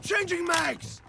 Changing mags!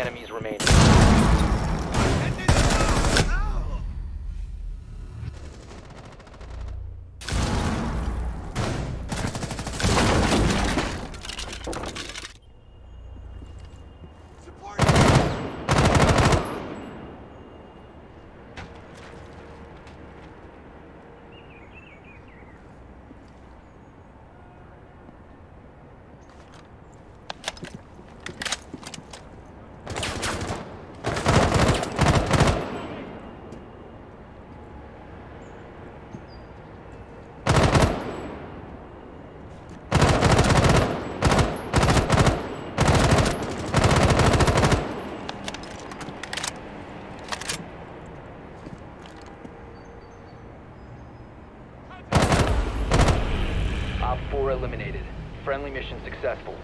Enemies remain. Round 4 eliminated. Friendly mission successful.